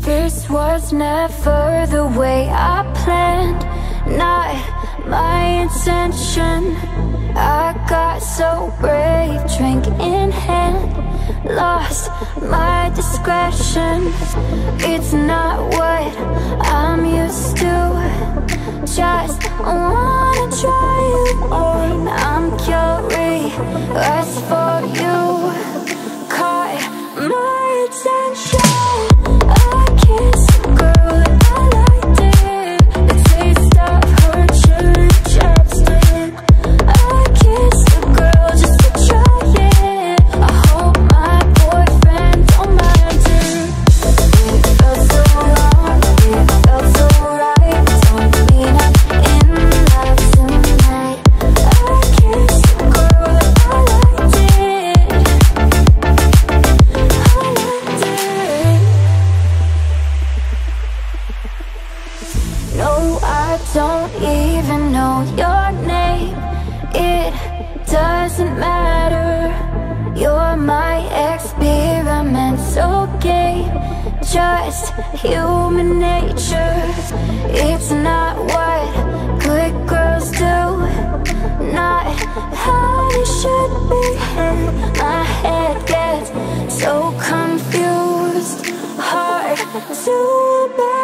This was never the way I planned, not my intention. I got so brave, drink in hand, lost my discretion. It's not what I'm used to, just wanna try you on. I'm curious for you, caught my attention. Don't even know your name, it doesn't matter. You're my experimental game, just human nature. It's not what good girls do, not how they should behave. My head gets so confused, hard to bear.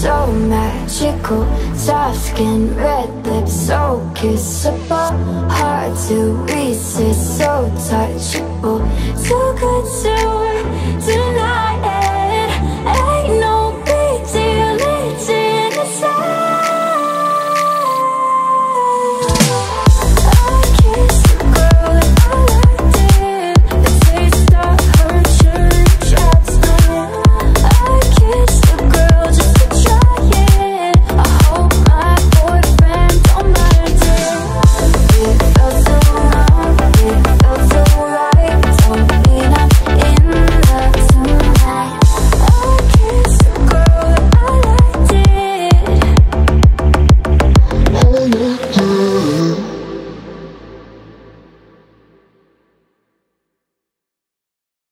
So magical, soft skin, red lips, so kissable, hard to resist, so touchable, so good to